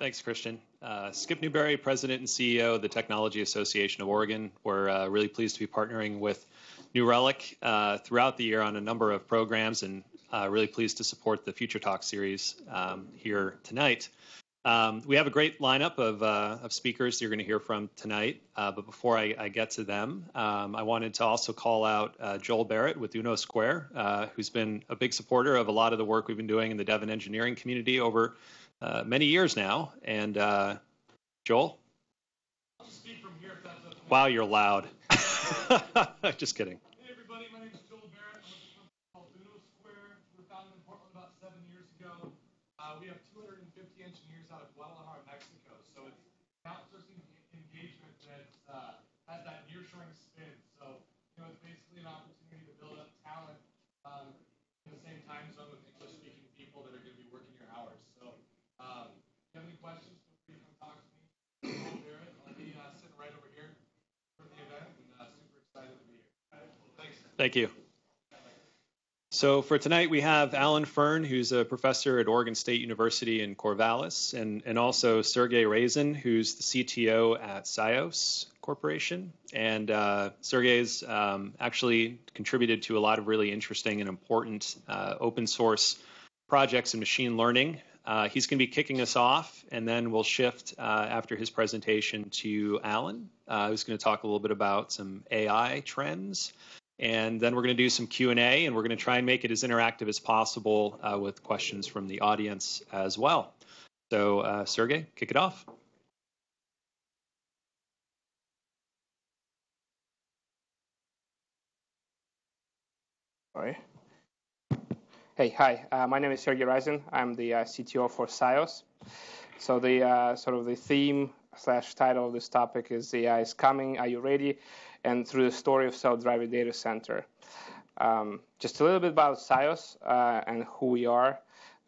Thanks, Christian. Skip Newberry, President and CEO of the Technology Association of Oregon. We're really pleased to be partnering with New Relic throughout the year on a number of programs, and really pleased to support the Future Talk series here tonight. We have a great lineup of speakers you're going to hear from tonight, but before I get to them, I wanted to also call out Joel Barrett with Uno Square, who's been a big supporter of a lot of the work we've been doing in the dev and engineering community over many years now. And Joel? I'll just speak from here if that's okay. Wow, you're loud. Just kidding. Hey, everybody. My name is Joel Barrett. I'm from Duno Square. We were founded in Portland about 7 years ago. We have 250 engineers out of Guadalajara, Mexico. So it's outsourcing engagement that has that nearshoring spin. So, you know, it's basically an opportunity to build up talent in the same time zone with English-speaking people that are going to be working your hours. So, if you have any questions, feel free to come talk to me. I'll hear it. I'll be sitting right over here for the event, and super excited to be here. All right. Well, thanks. Thank you. So for tonight, we have Alan Fern, who's a professor at Oregon State University in Corvallis, and also Sergey Razin, who's the CTO at SIOS Corporation. And Sergey's actually contributed to a lot of really interesting and important open source projects in machine learning. He's going to be kicking us off, and then we'll shift after his presentation to Alan, who's going to talk a little bit about some AI trends. And then we're going to do some Q&A, and we're going to try and make it as interactive as possible with questions from the audience as well. So, Sergey, kick it off. All right. Hey, hi. My name is Sergey Razin. I'm the CTO for SIOS. So the sort of the theme / title of this topic is AI is coming. Are you ready? And through the story of self-driving data center. Just a little bit about SIOS and who we are.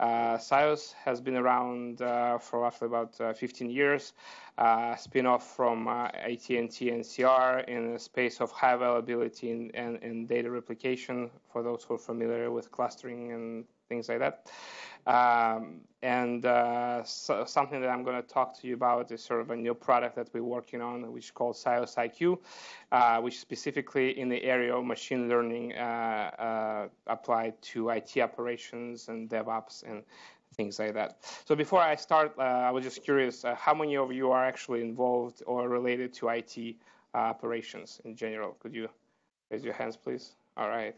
SIOS has been around for roughly about 15 years, spin-off from AT&T and NCR in the space of high availability and data replication, for those who are familiar with clustering and things like that. So something that I'm going to talk to you about is sort of a new product that we're working on, which is called SIOS IQ, which is specifically in the area of machine learning applied to IT operations and DevOps and things like that. So before I start, I was just curious, how many of you are actually involved or related to IT operations in general? Could you raise your hands, please? All right.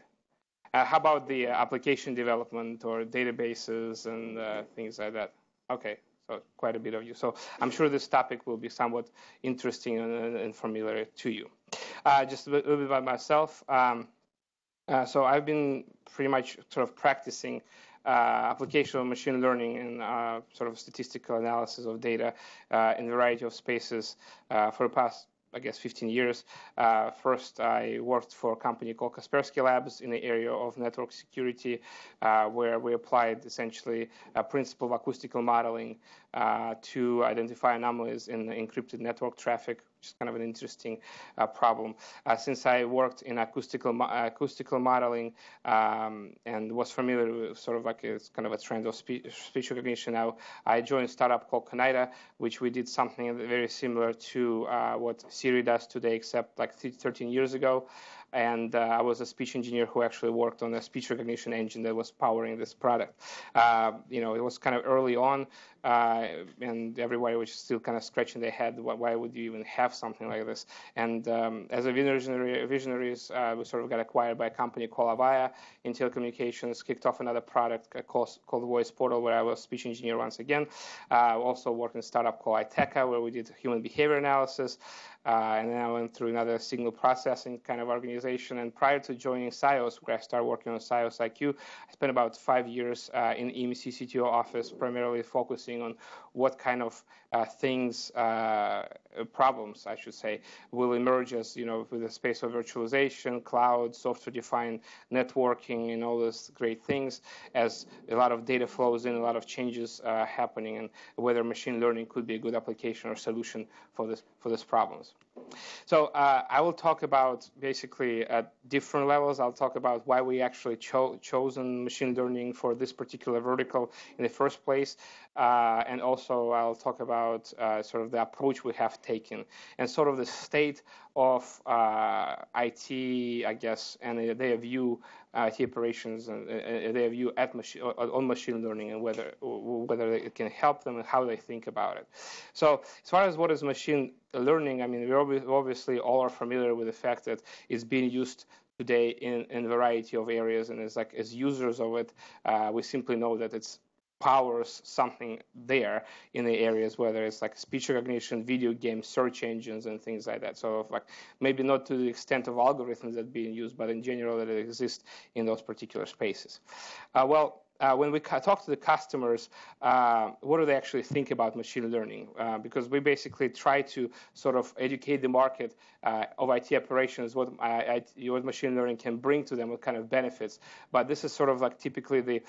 How about the application development or databases and things like that? Okay, so quite a bit of you. So I'm sure this topic will be somewhat interesting and familiar to you. Just a little bit about myself. So I've been pretty much sort of practicing application of machine learning and sort of statistical analysis of data in a variety of spaces for the past, I guess, 15 years. First, I worked for a company called Kaspersky Labs in the area of network security, where we applied essentially a principle of acoustical modeling to identify anomalies in the encrypted network traffic, which is kind of an interesting problem. Since I worked in acoustical modeling and was familiar with sort of like it's kind of a trend of speech recognition, now I joined a startup called Kanida, which we did something very similar to what Siri does today, except like 13 years ago. And I was a speech engineer who actually worked on a speech recognition engine that was powering this product. You know, it was kind of early on, and everybody was still kind of scratching their head, why would you even have something like this? And as a visionaries, we sort of got acquired by a company called Avaya in telecommunications, kicked off another product called Voice Portal, where I was a speech engineer once again. Also worked in a startup called iTeka, where we did human behavior analysis. And then I went through another signal processing kind of organization. And prior to joining SIOS, where I started working on SIOS IQ, I spent about 5 years in EMC CTO office, primarily focusing on what kind of things, problems, I should say, will emerge as, you know, with the space of virtualization, cloud, software-defined networking, and all those great things, as a lot of data flows in, a lot of changes happening, and whether machine learning could be a good application or solution for this problems. So I will talk about basically theory at different levels. I'll talk about why we actually chosen machine learning for this particular vertical in the first place. And also I'll talk about sort of the approach we have taken and sort of the state of IT, I guess, and their view, IT operations, and their view at on machine learning, and whether it can help them and how they think about it. So as far as what is machine learning, I mean, we obviously all are familiar with the fact that it's being used today in a variety of areas, and it's like, as users of it, we simply know that it's powers something there in the areas, whether it's like speech recognition, video games, search engines, and things like that. So like maybe not to the extent of algorithms that are being used, but in general that it exists in those particular spaces. When we talk to the customers, what do they actually think about machine learning? Because we basically try to sort of educate the market of IT operations, what machine learning can bring to them, what kind of benefits. But this is sort of like typically the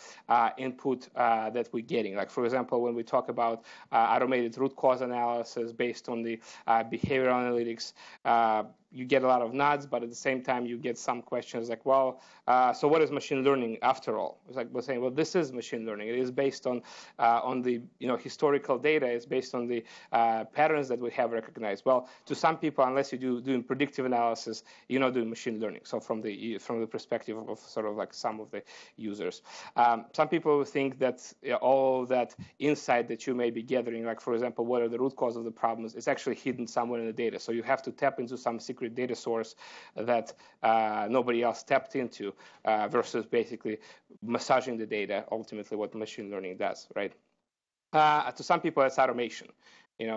input that we're getting. Like, for example, when we talk about automated root cause analysis based on the behavioral analytics, you get a lot of nods, but at the same time, you get some questions like, well, so what is machine learning after all? It's like we're saying, well, this is machine learning. It is based on the historical data. It's based on the patterns that we have recognized. Well, to some people, unless you doing predictive analysis, you're not doing machine learning. So from the perspective of sort of like some of the users, some people think that all that insight that you may be gathering, like for example, what are the root cause of the problems, it's actually hidden somewhere in the data. So you have to tap into some secret data source that nobody else tapped into versus basically massaging the data, ultimately what machine learning does, right? To some people, that's automation.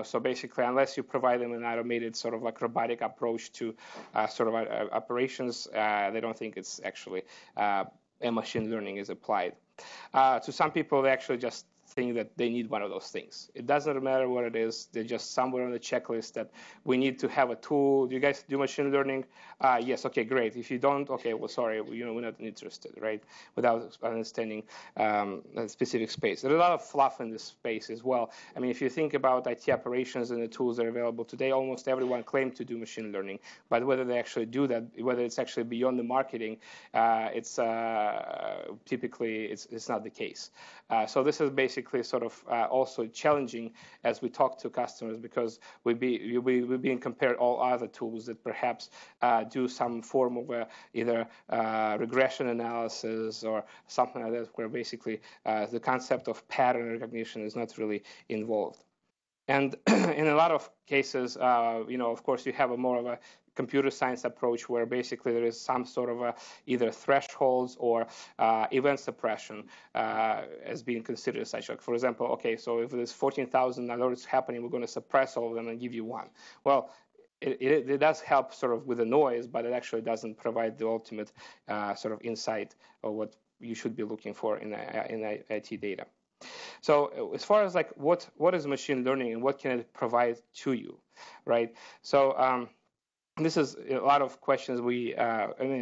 So basically, unless you provide them an automated sort of like robotic approach to sort of operations, they don't think it's actually machine learning is applied. To some people, they actually just think that they need one of those things. It doesn't matter what it is. They're just somewhere on the checklist that we need to have a tool. Do you guys do machine learning? Yes. Okay, great. If you don't, okay, well, sorry, we're not interested, right? Without understanding a specific space. There's a lot of fluff in this space as well. I mean, if you think about IT operations and the tools that are available today, almost everyone claims to do machine learning, but whether they actually do that, whether it's actually beyond the marketing, typically it's not the case. So this is basically sort of also challenging as we talk to customers, because we're being compared all other tools that perhaps do some form of either regression analysis or something like that, where basically the concept of pattern recognition is not really involved. And in a lot of cases, of course, you have a more of a computer science approach where basically there is some sort of either thresholds or event suppression as being considered such. Like, for example, okay, so if there's 14,000 alerts happening, we're going to suppress all of them and give you one. Well, it does help sort of with the noise, but it actually doesn't provide the ultimate sort of insight of what you should be looking for in IT data. So as far as like what is machine learning and what can it provide to you, right? So this is a lot of questions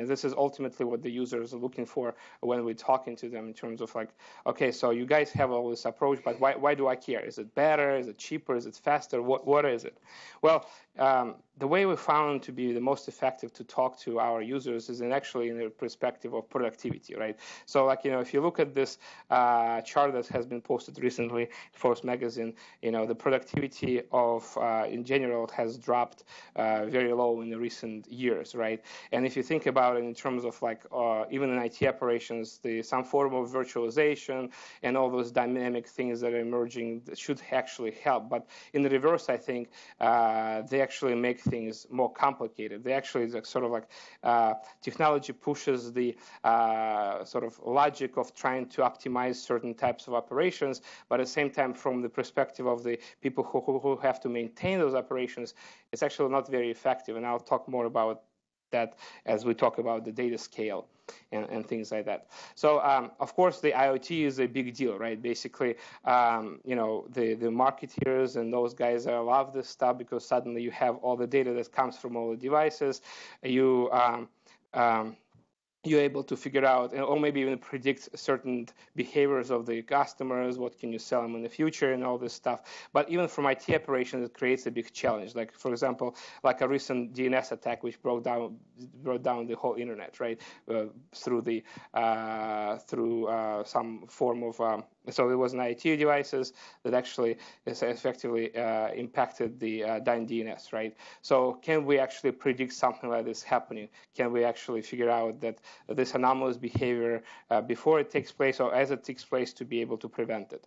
this is ultimately what the users are looking for when we're talking to them in terms of like, okay, so you guys have all this approach, but why do I care? Is it better? Is it cheaper? Is it faster? What is it? Well, the way we found to be the most effective to talk to our users is in the perspective of productivity, right? So like, if you look at this chart that has been posted recently in Forbes magazine, the productivity of, in general, has dropped very low in the recent years, right? And if you think about it in terms of like, even in IT operations, some form of virtualization and all those dynamic things that are emerging that should actually help. But in the reverse, I think, they actually make things more complicated. They actually sort of like technology pushes the sort of logic of trying to optimize certain types of operations, but at the same time, from the perspective of the people who have to maintain those operations, it's actually not very effective. And I'll talk more about that as we talk about the data scale and things like that. So, of course, the IoT is a big deal, right? Basically, the marketeers and those guys love this stuff because suddenly you have all the data that comes from all the devices. you're able to figure out, or maybe even predict certain behaviors of the customers, what can you sell them in the future and all this stuff. But even from IT operations, it creates a big challenge. Like, for example, like a recent DNS attack, which brought down the whole internet, right, through some form of, so it was an IT devices that actually effectively impacted the DynDNS, right? So can we actually predict something like this happening? Can we actually figure out that this anomalous behavior before it takes place or as it takes place to be able to prevent it,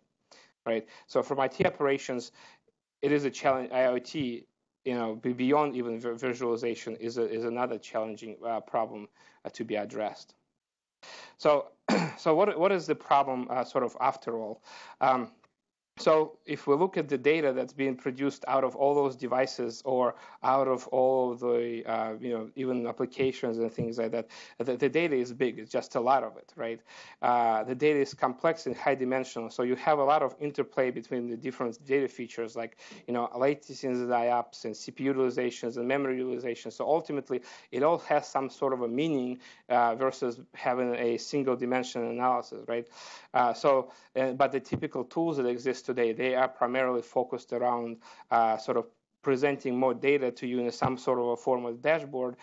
right? So from IT operations, it is a challenge. IoT, you know, beyond even visualization is another challenging problem to be addressed. So what is the problem sort of after all? So if we look at the data that's being produced out of all those devices or out of all the, even applications and things like that, the data is big. It's just a lot of it, right? The data is complex and high dimensional. So you have a lot of interplay between the different data features like, latencies and IOPS and CPU utilizations and memory utilization. So ultimately, it all has some sort of a meaning versus having a single dimension analysis, right? But the typical tools that exist today, they are primarily focused around sort of presenting more data to you in some sort of a formal dashboard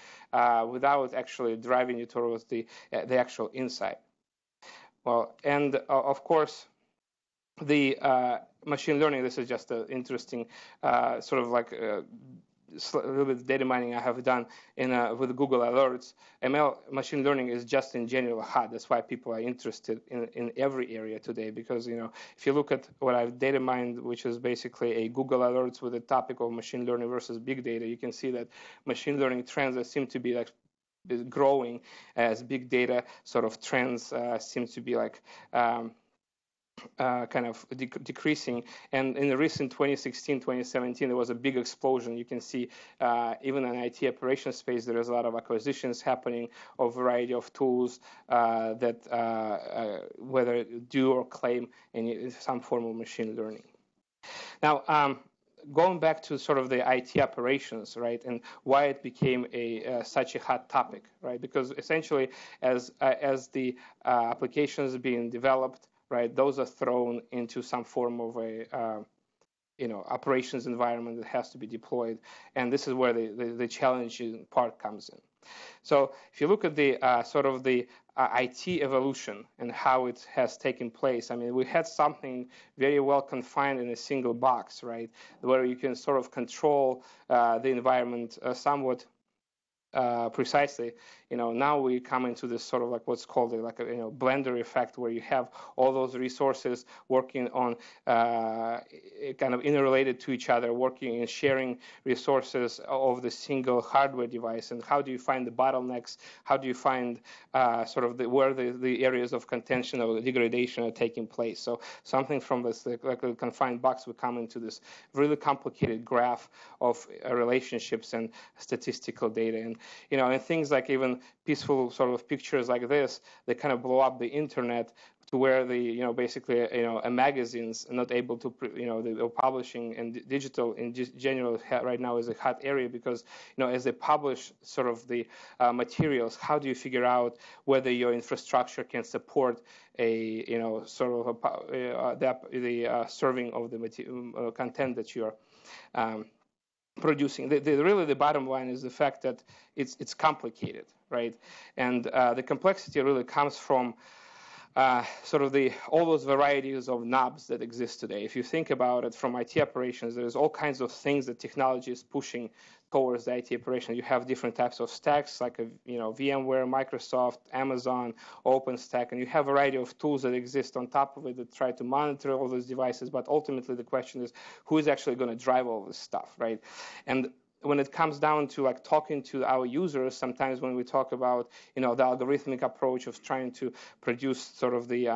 without actually driving you towards the actual insight. Well, and of course, the machine learning, this is just an interesting sort of like a little bit of data mining I have done with Google Alerts. ML, machine learning, is just in general hot. That's why people are interested in every area today, because if you look at what I've data mined, which is basically a Google Alerts with the topic of machine learning versus big data, you can see that machine learning trends that seem to be like growing as big data sort of trends seem to be like kind of decreasing. And in the recent 2016, 2017, there was a big explosion. You can see even in IT operations space, there is a lot of acquisitions happening of a variety of tools that whether do or claim in some form of machine learning. Now, going back to sort of the IT operations, right, and why it became such a hot topic, right? Because essentially, as the applications are being developed, right, those are thrown into some form of a operations environment that has to be deployed, and this is where the challenging part comes in. So if you look at the sort of the IT evolution and how it has taken place, I mean, we had something very well confined in a single box, right, where you can sort of control the environment somewhat precisely. Now we come into this sort of like what's called a blender effect, where you have all those resources working on kind of interrelated to each other, working and sharing resources of the single hardware device. And how do you find the bottlenecks? How do you find where the areas of contention or degradation are taking place? So something from this like a confined box, we come into this really complicated graph of relationships and statistical data. And and things like even peaceful sort of pictures like this, they kind of blow up the internet to where the a magazines are not able to the publishing and digital in general right now is a hot area, because as they publish sort of the materials, how do you figure out whether your infrastructure can support a the serving of the content that you're producing. The bottom line is the fact that it's complicated, right? And the complexity really comes from sort of all those varieties of knobs that exist today. If you think about it from IT operations, there's all kinds of things that technology is pushing towards the IT operation. You have different types of stacks, like VMware, Microsoft, Amazon, OpenStack, and you have a variety of tools that exist on top of it that try to monitor all those devices. But ultimately, the question is, who is actually going to drive all this stuff, right? And when it comes down to like talking to our users, sometimes when we talk about the algorithmic approach of trying to produce sort of the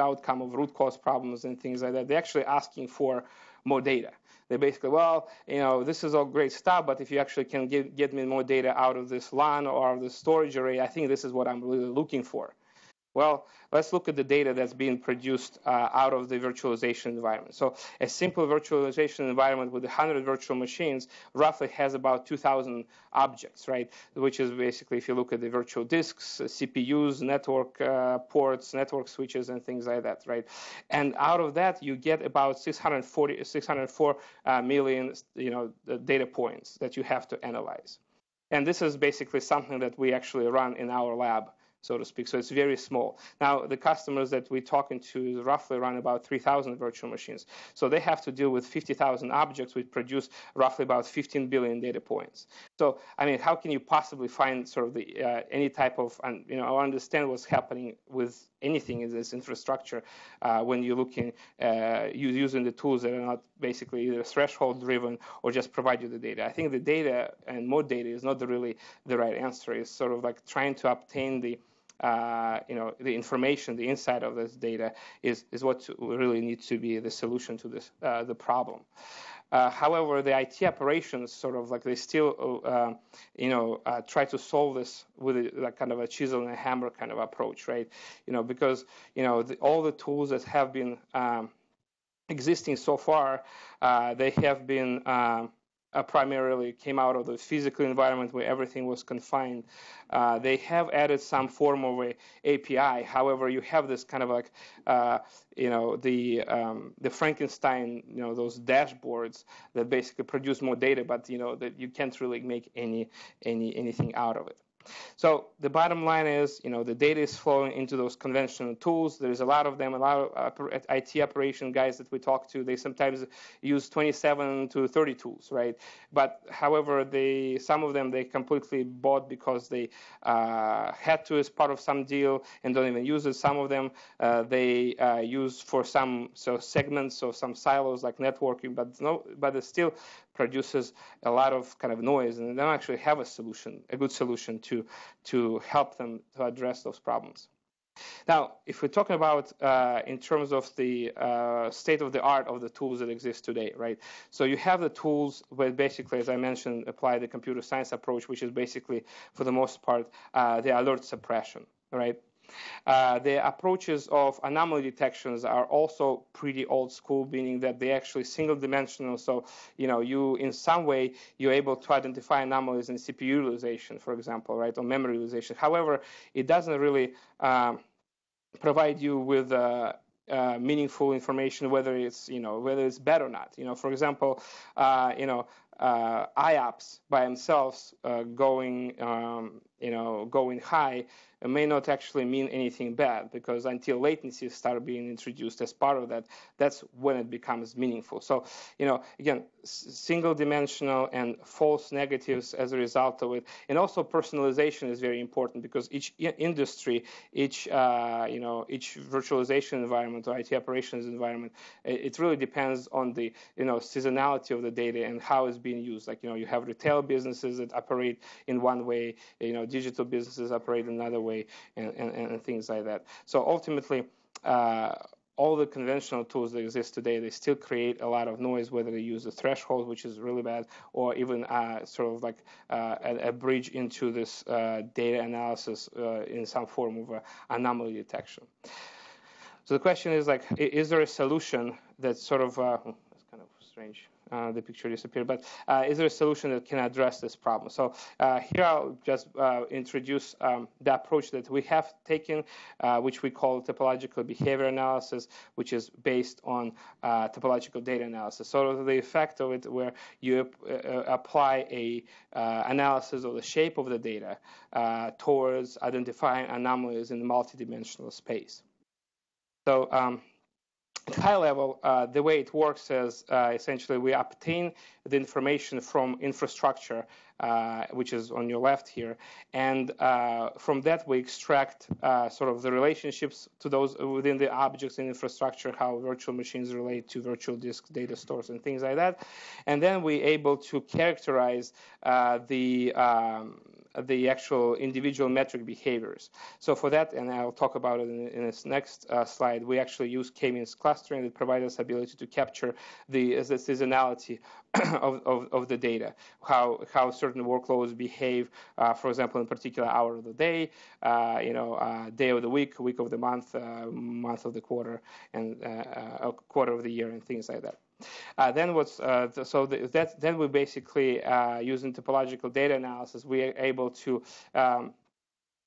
outcome of root cause problems and things like that, they're actually asking for more data. They basically, this is all great stuff, but if you actually can get me more data out of this LAN or out of this storage array, I think this is what I'm really looking for. Well, let's look at the data that's being produced out of the virtualization environment. So a simple virtualization environment with 100 virtual machines roughly has about 2,000 objects, right? Which is basically, if you look at the virtual disks, CPUs, network ports, network switches, and things like that, right? And out of that, you get about 604 million, data points that you have to analyze. And this is basically something that we actually run in our lab, so to speak. So it's very small. Now, the customers that we're talking to roughly run about 3,000 virtual machines. So they have to deal with 50,000 objects, which produce roughly about 15 billion data points. So, I mean, how can you possibly find sort of the, any type of, understand what's happening with anything in this infrastructure when you're looking, using the tools that are not basically either threshold driven or just provide you the data. I think the data and more data is not really the right answer. It's sort of like trying to obtain the the information, the insight of this data is what really needs to be the solution to this, the problem. However, the IT operations sort of like they still, try to solve this with like kind of a chisel and a hammer kind of approach, right? Because, all the tools that have been existing so far, they have been primarily came out of the physical environment where everything was confined. They have added some form of a API. However, you have this kind of like, the Frankenstein, those dashboards that basically produce more data, but that you can't really make anything out of it. So the bottom line is, the data is flowing into those conventional tools. There's a lot of them, a lot of IT operation guys that we talk to. They sometimes use 27 to 30 tools, right? But however, some of them they completely bought because they had to as part of some deal and don't even use it. Some of them they use for some segments or some silos like networking, but it's still produces a lot of kind of noise, and they don't actually have a solution, a good solution to help them to address those problems. Now, if we're talking about in terms of the state of the art of the tools that exist today, right? So you have the tools where basically, as I mentioned, apply the computer science approach, which is basically, for the most part, the alert suppression, right? The approaches of anomaly detections are also pretty old school, meaning that they actually single-dimensional. So, you in some way you're able to identify anomalies in CPU utilization, for example, right, or memory utilization. However, it doesn't really provide you with meaningful information whether it's bad or not. For example, IOPS by themselves going high may not actually mean anything bad, because until latencies start being introduced as part of that, that's when it becomes meaningful. So, again, single-dimensional and false negatives as a result of it, and also personalization is very important, because each industry, each virtualization environment or IT operations environment, it really depends on the seasonality of the data and how it's being used. Like you have retail businesses that operate in one way, digital businesses operate another way. And things like that. So ultimately, all the conventional tools that exist today, they still create a lot of noise, whether they use the threshold, which is really bad, or even sort of like a bridge into this data analysis in some form of anomaly detection. So the question is, like, is there a solution that sort of, that's kind of strange. The picture disappeared, but is there a solution that can address this problem? So here I'll just introduce the approach that we have taken, which we call topological behavior analysis, which is based on topological data analysis. So the effect of it, where you apply a analysis of the shape of the data towards identifying anomalies in the multidimensional space. So at high level, the way it works is essentially we obtain the information from infrastructure, which is on your left here, and from that we extract sort of the relationships to those within the objects in infrastructure, how virtual machines relate to virtual disk data stores and things like that, and then we're able to characterize the the actual individual metric behaviors. So for that, and I'll talk about it in this next slide, we actually use K-means clustering that provides us ability to capture the seasonality of the data, how certain workloads behave, for example, in particular hour of the day, day of the week of the month, month of the quarter, and quarter of the year, and things like that. Then what's then we basically using topological data analysis, we are able to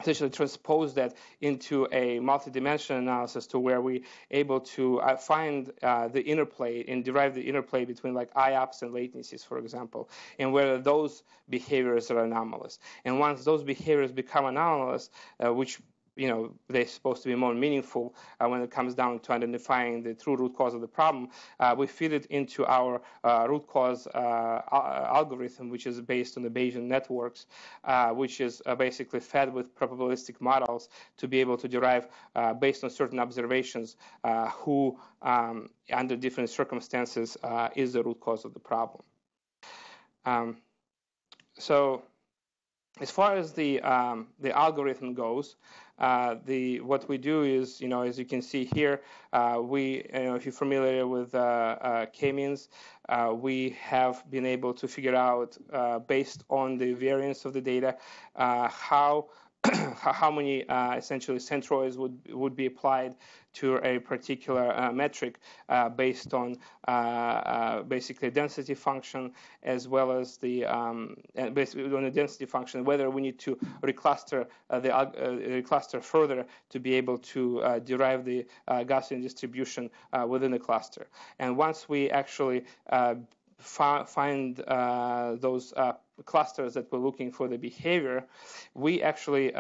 essentially transpose that into a multi-dimensional analysis to where we're able to find the interplay and derive the interplay between like IOPS and latencies, for example, and whether those behaviors are anomalous. And once those behaviors become anomalous, which they're supposed to be more meaningful when it comes down to identifying the true root cause of the problem. We feed it into our root cause algorithm, which is based on the Bayesian networks, which is basically fed with probabilistic models to be able to derive, based on certain observations, who, under different circumstances, is the root cause of the problem. So as far as the algorithm goes, what we do is, as you can see here, if you're familiar with K-means, we have been able to figure out, based on the variance of the data, how many essentially centroids would be applied to a particular metric based on basically density function, as well as the basically on the density function, whether we need to recluster recluster further to be able to derive the Gaussian distribution within the cluster. And once we actually find those clusters that we're looking for the behavior, we actually,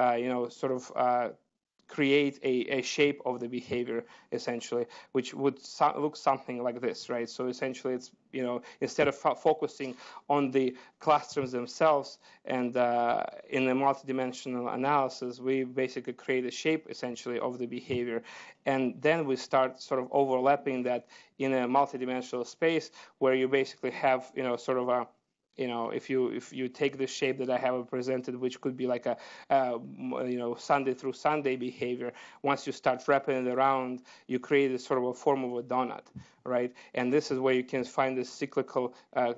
create a shape of the behavior, essentially, which would look something like this, right? So essentially, it's, instead of focusing on the clusters themselves and in the multidimensional analysis, we basically create a shape, essentially, of the behavior. And then we start sort of overlapping that in a multidimensional space where you basically have, if you take the shape that I have presented, which could be like a Sunday through Sunday behavior, once you start wrapping it around, you create a sort of a form of a donut, right? And this is where you can find the cyclical,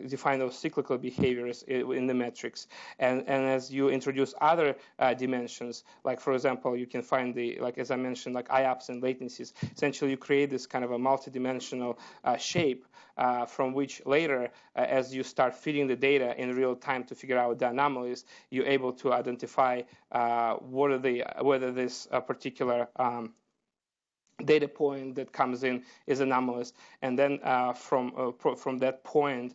define those cyclical behaviors in the metrics. And as you introduce other dimensions, like for example, you can find the, like as I mentioned, like IOPS and latencies. Essentially, you create this kind of a multidimensional shape from which later, as you start feeding the data in real time to figure out the anomalies, you're able to identify whether this particular data point that comes in is anomalous, and then from that point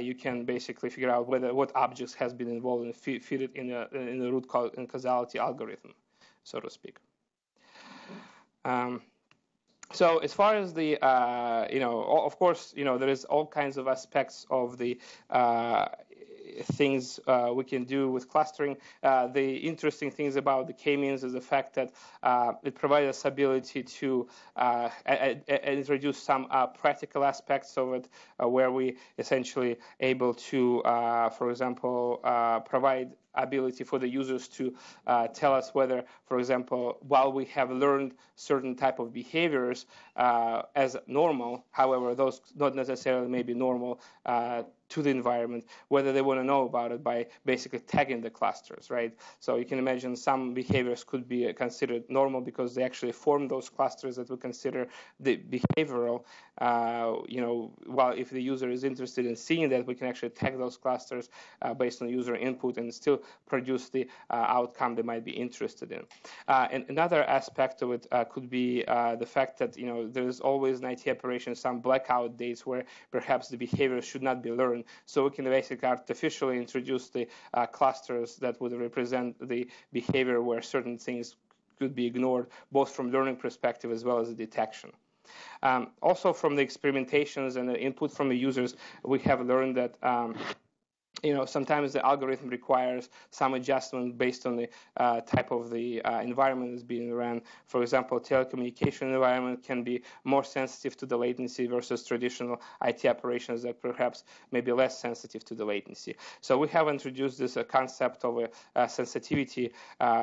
you can basically figure out what objects has been involved and feed it in the root cause and causality algorithm, so to speak. So as far as the, of course, there is all kinds of aspects of the things we can do with clustering. The interesting things about the K-means is the fact that it provides us ability to introduce some practical aspects of it, where we essentially able to, for example, provide ability for the users to tell us whether, for example, while we have learned certain type of behaviors as normal, however, those not necessarily may be normal to the environment, whether they want to know about it by basically tagging the clusters, right? So you can imagine some behaviors could be considered normal because they actually form those clusters that we consider the behavioral. While if the user is interested in seeing that, we can actually tag those clusters based on user input and still produce the outcome they might be interested in. And another aspect of it could be the fact that, there's always in IT operations some blackout dates where perhaps the behavior should not be learned. So we can basically artificially introduce the clusters that would represent the behavior where certain things could be ignored, both from learning perspective as well as the detection. Also from the experimentations and the input from the users, we have learned that sometimes the algorithm requires some adjustment based on the type of the environment that's being run. For example, telecommunication environment can be more sensitive to the latency versus traditional IT operations that perhaps may be less sensitive to the latency. So we have introduced this concept of a sensitivity,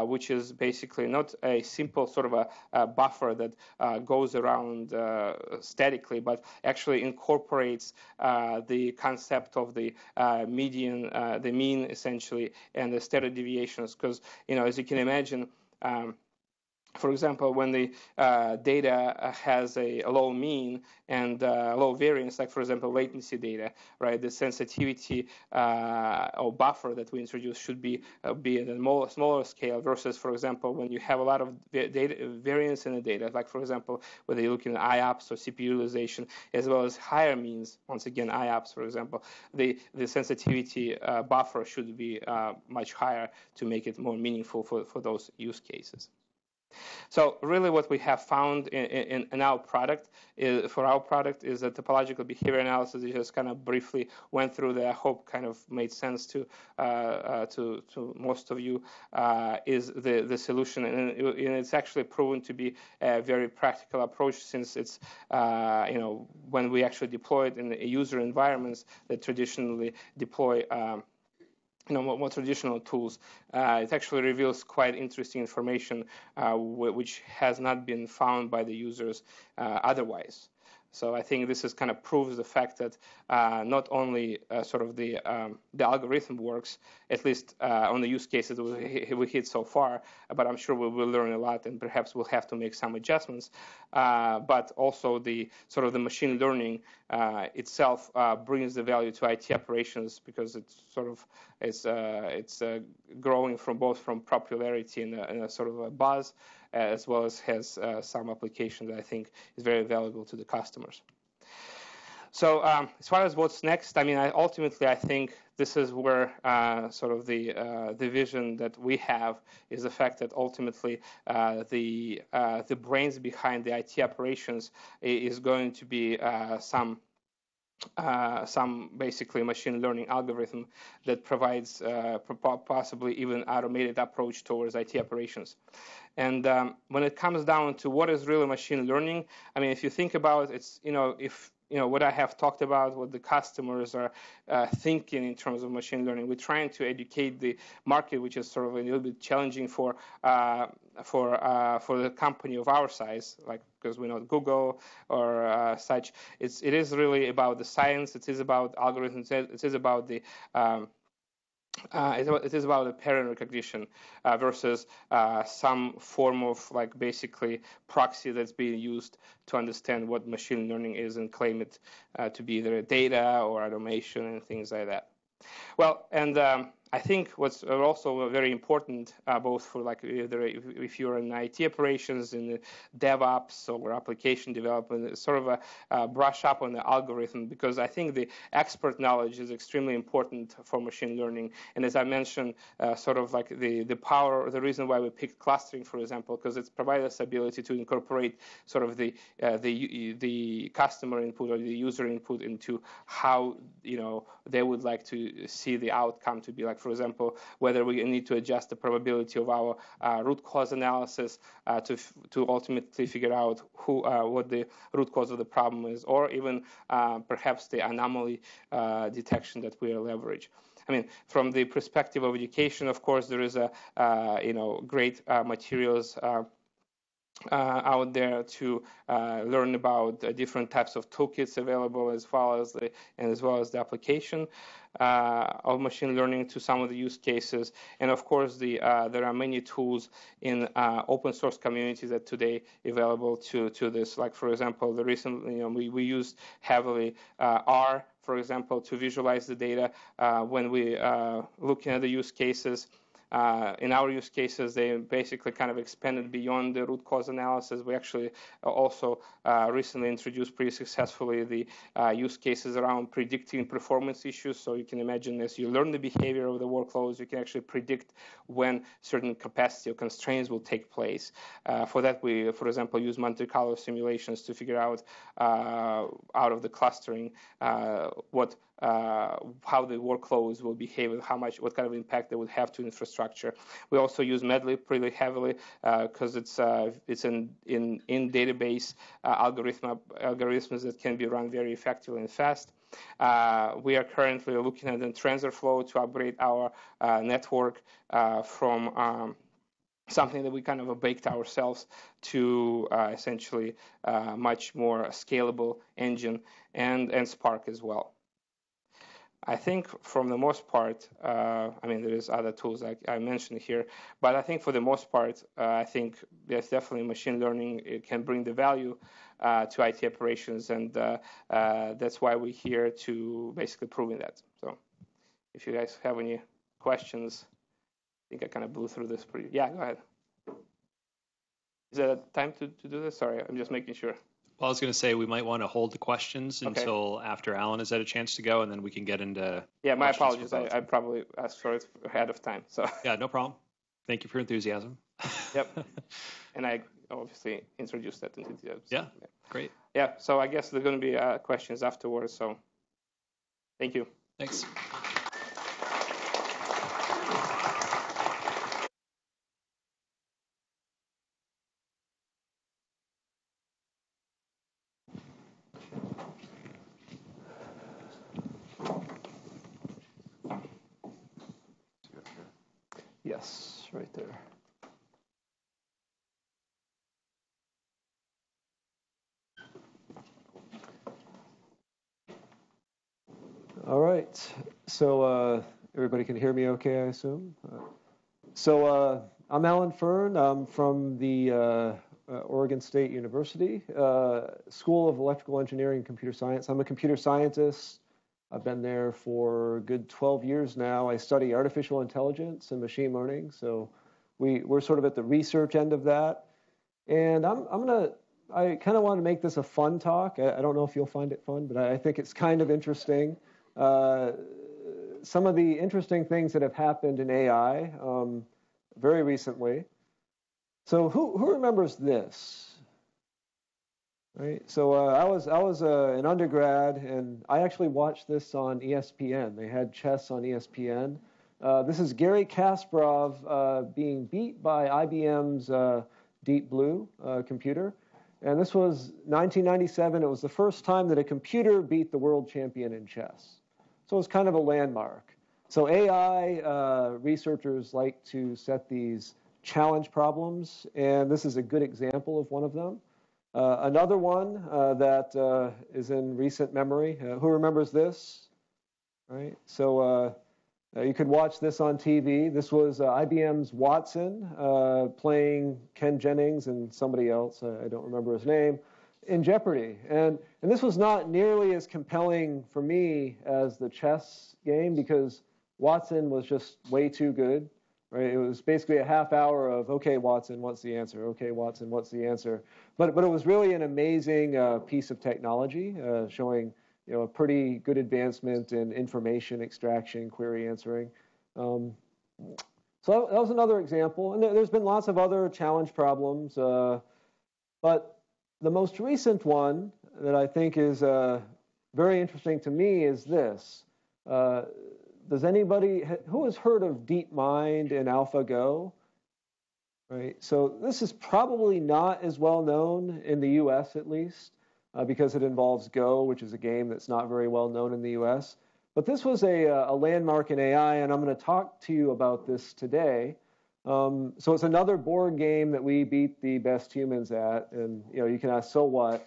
which is basically not a simple sort of a buffer that goes around statically, but actually incorporates the concept of the median, the mean essentially, and the standard deviations. Because, as you can imagine, for example, when the data has a low mean and low variance, like, for example, latency data, right, the sensitivity or buffer that we introduce should be at a smaller scale versus, for example, when you have a lot of data variance in the data, like, for example, whether you're looking at IOPS or CPU utilization, as well as higher means, once again, IOPS, for example, the sensitivity buffer should be much higher to make it more meaningful for those use cases. So really what we have found in our product is, for our product, a topological behavior analysis. I just kind of briefly went through that. I hope kind of made sense to most of you, is the solution. And it's actually proven to be a very practical approach, since it's, when we actually deploy it in the user environments that traditionally deploy more traditional tools. It actually reveals quite interesting information which has not been found by the users otherwise. So I think this is kind of proves the fact that not only sort of the algorithm works, at least on the use cases we hit so far, but I'm sure we will learn a lot and perhaps we'll have to make some adjustments. But also the sort of the machine learning itself brings the value to IT operations, because it's sort of it's growing from popularity and a sort of a buzz, as well as has some application that I think is very valuable to the customers. So as far as what's next, ultimately I think this is where sort of the vision that we have is the fact that ultimately the brains behind the IT operations is going to be some basically machine learning algorithm that provides possibly even automated approach towards IT operations. And when it comes down to what is really machine learning, if you think about it, it's, what I have talked about, what the customers are thinking in terms of machine learning. We're trying to educate the market, which is sort of a little bit challenging for the company of our size, like, because we're not Google or such. It is really about the science. It is about algorithms. It is about the it is about the pattern recognition versus some form of like basically proxy that's being used to understand what machine learning is and claim it to be either data or automation and things like that. Well, and I think what's also very important, both for like if you're in IT operations, in DevOps or application development, sort of a brush up on the algorithm, because I think the expert knowledge is extremely important for machine learning. And as I mentioned, sort of like the power, the reason why we picked clustering, for example, because it's provided us ability to incorporate sort of the customer input or the user input into how they would like to see the outcome to be like. For example, whether we need to adjust the probability of our root cause analysis to ultimately figure out what the root cause of the problem is, or even perhaps the anomaly detection that we leverage. From the perspective of education, of course, there is a great materials out there to learn about different types of toolkits available, as well as the application of machine learning to some of the use cases. And of course, there are many tools in open source communities that today available to this. Like, for example, the recently we used heavily R, for example, to visualize the data when we looking at the use cases. In our use cases, they basically kind of expanded beyond the root cause analysis. We actually also recently introduced pretty successfully the use cases around predicting performance issues. So you can imagine, as you learn the behavior of the workloads, you can actually predict when certain capacity or constraints will take place. For that, we, for example, use Monte Carlo simulations to figure out of the clustering what how the workloads will behave and how much, what kind of impact they would have to infrastructure. We also use Medlib pretty heavily because it's in database algorithms that can be run very effectively and fast. We are currently looking at the TensorFlow to upgrade our network from something that we kind of baked ourselves to essentially much more scalable engine, and Spark as well. I think from the most part, I mean, there is other tools I mentioned here, but I think for the most part, I think there's definitely machine learning. It can bring the value to IT operations, and that's why we're here to basically proving that. So if you guys have any questions, I think I kind of blew through this pretty, yeah, go ahead. Is that time to do this? Sorry, I'm just making sure. Well, I was going to say we might want to hold the questions until after Alan has had a chance to go, and then we can get into. Yeah, my apologies. I probably asked for it ahead of time. So. Yeah, no problem. Thank you for your enthusiasm. Yep. And I obviously introduced that into the episode. Yeah, great. Yeah, so I guess there are going to be questions afterwards. So thank you. Thanks. So everybody can hear me okay, I assume? So I'm Alan Fern. I'm from the Oregon State University School of Electrical Engineering and Computer Science. I'm a computer scientist. I've been there for a good 12 years now. I study artificial intelligence and machine learning. So we're sort of at the research end of that. And I kind of want to make this a fun talk. I don't know if you'll find it fun, but I think it's kind of interesting. Some of the interesting things that have happened in AI very recently. So who remembers this? Right. So I was an undergrad, and I actually watched this on ESPN. They had chess on ESPN. This is Garry Kasparov being beat by IBM's Deep Blue computer. And this was 1997. It was the first time that a computer beat the world champion in chess. So it was kind of a landmark. So AI researchers like to set these challenge problems, and this is a good example of one of them. Another one that is in recent memory. Who remembers this? All right. So you could watch this on TV. This was IBM's Watson playing Ken Jennings and somebody else. I don't remember his name. In Jeopardy. And this was not nearly as compelling for me as the chess game because Watson was just way too good, right? It was basically a half hour of, okay, Watson, what's the answer? Okay, Watson, what's the answer? But it was really an amazing piece of technology showing, you know, a pretty good advancement in information extraction, query answering. So that was another example. And there's been lots of other challenge problems, but the most recent one that I think is very interesting to me is this. Does anybody, who has heard of DeepMind and AlphaGo? Right, so this is probably not as well known in the US at least because it involves Go, which is a game that's not very well known in the US. But this was a landmark in AI, and I'm gonna talk to you about this today. So it's another board game that we beat the best humans at, and you know you can ask, so what?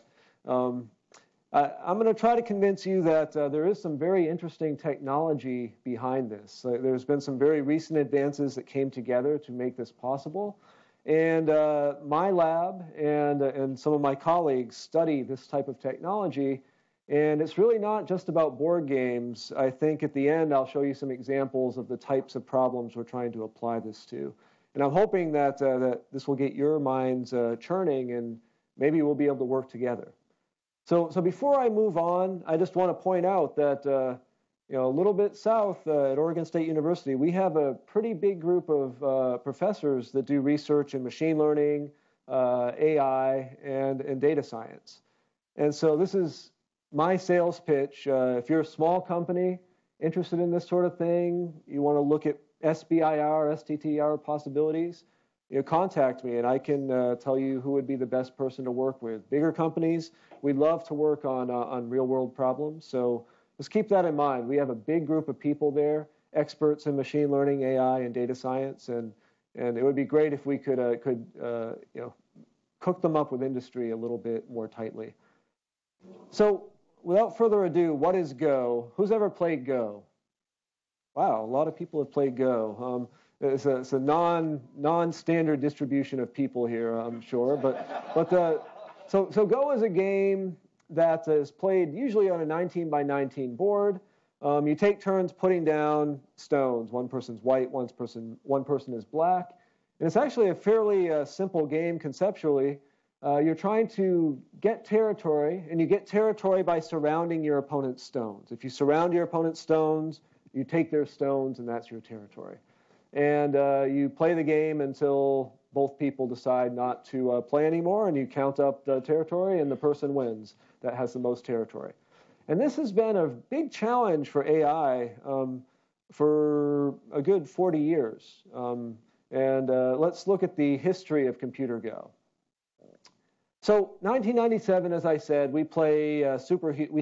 I'm going to try to convince you that there is some very interesting technology behind this. There's been some very recent advances that came together to make this possible, and my lab and some of my colleagues study this type of technology, and it's really not just about board games. I think at the end I'll show you some examples of the types of problems we're trying to apply this to. And I'm hoping that, that this will get your minds churning and maybe we'll be able to work together. So before I move on, I just want to point out that you know, a little bit south at Oregon State University, we have a pretty big group of professors that do research in machine learning, AI, and data science. And so this is my sales pitch, if you're a small company interested in this sort of thing, you want to look at SBIR, STTR possibilities, you know, contact me and I can tell you who would be the best person to work with. Bigger companies, we love to work on real-world problems, so let's keep that in mind. We have a big group of people there, experts in machine learning, AI, and data science, and it would be great if we could you know, cook them up with industry a little bit more tightly. So without further ado, what is Go? Who's ever played Go? Wow, a lot of people have played Go. It's a non-standard distribution of people here, I'm sure. So Go is a game that is played usually on a 19 by 19 board. You take turns putting down stones. One person's white, one person is black. And it's actually a fairly simple game conceptually. You're trying to get territory, and you get territory by surrounding your opponent's stones. If you surround your opponent's stones, you take their stones, and that's your territory. And you play the game until both people decide not to play anymore, and you count up the territory, and the person wins that has the most territory. And this has been a big challenge for AI for a good 40 years. Let's look at the history of Computer Go. So 1997, as I said, we